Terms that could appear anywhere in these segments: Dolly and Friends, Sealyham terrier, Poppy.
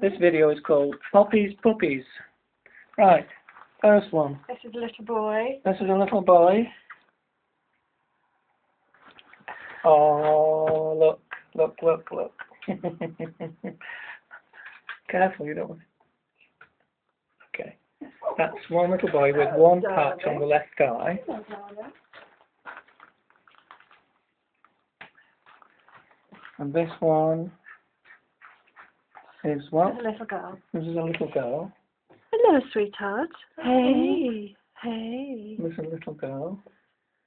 This video is called Poppy's Puppies. Right, first one. This is a little boy. Oh, look. Careful, you don't want to. Okay. That's one little boy with one patch on the left eye. And this one is what? This is a little girl. Hello, sweetheart. Hey. Hey. This is a little girl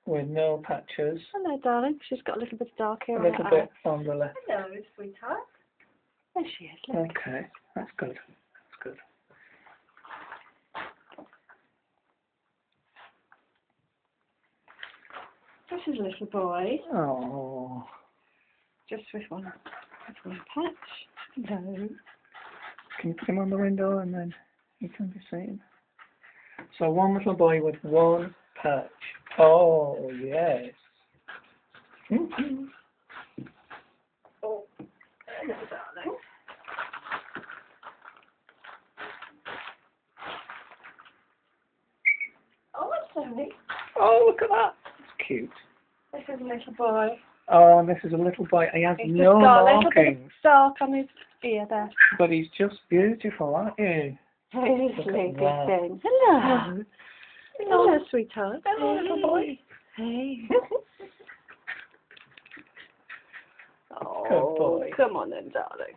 with no patches. Hello, darling. She's got a little bit of dark hair on her eye. A little bit on the left. Hello, sweetheart. There she is, look. Okay, that's good. This is a little boy. Oh. Just with one patch. Hello. Can you put him on the window and then he can be seen? So one little boy with one patch. Oh, yes. Mm-hmm. Oh, hello, darling. Oh, it's Sony. Oh, look at that. It's cute. This is a little boy. Oh, this is a little boy. He has no markings. It's dark on his ear there. But he's just beautiful, aren't you? Really sleepy thing. Hello. Hello, sweetheart. Hello, little boy. Hey. Oh, good boy. Come on then, darling.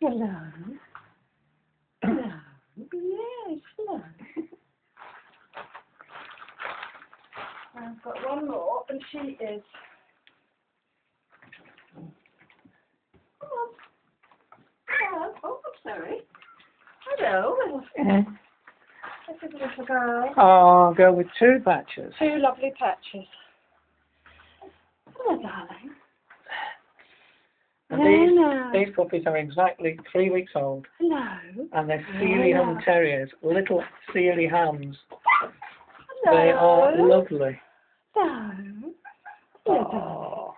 Hello. Hello. Yes, hello. I've got one more, and she is. Oh, I'm sorry. Hello. This is a little girl. Oh, girl with two patches. Two lovely patches. Hello, darling. And these puppies are exactly 3 weeks old. Hello. And they're Sealyham terriers, little Sealyhams. Hello. They are lovely. Hello. Oh.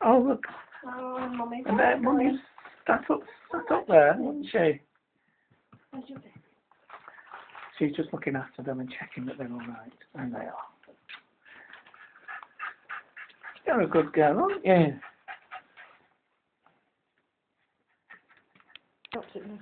Oh, look. Oh, Mummy. And their mummies. That's up there, isn't she? She's just looking after them and checking that they're all right, and they are. You're a good girl, aren't you? That's it.